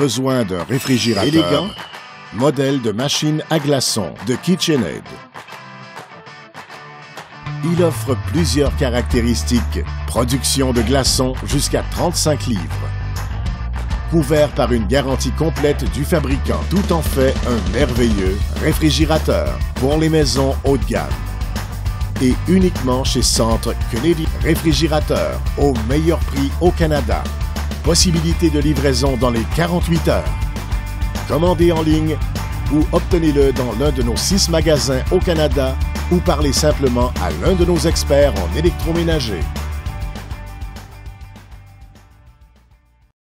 besoin d'un réfrigérateur élégant, modèle de machine à glaçons de KitchenAid. Il offre plusieurs caractéristiques, production de glaçons jusqu'à 35 livres. Couvert par une garantie complète du fabricant, tout en fait un merveilleux réfrigérateur pour les maisons haut de gamme. Et uniquement chez Centre Canadien, réfrigérateur au meilleur prix au Canada. Possibilité de livraison dans les 48 heures. Commandez en ligne ou obtenez-le dans l'un de nos 6 magasins au Canada ou parlez simplement à l'un de nos experts en électroménager.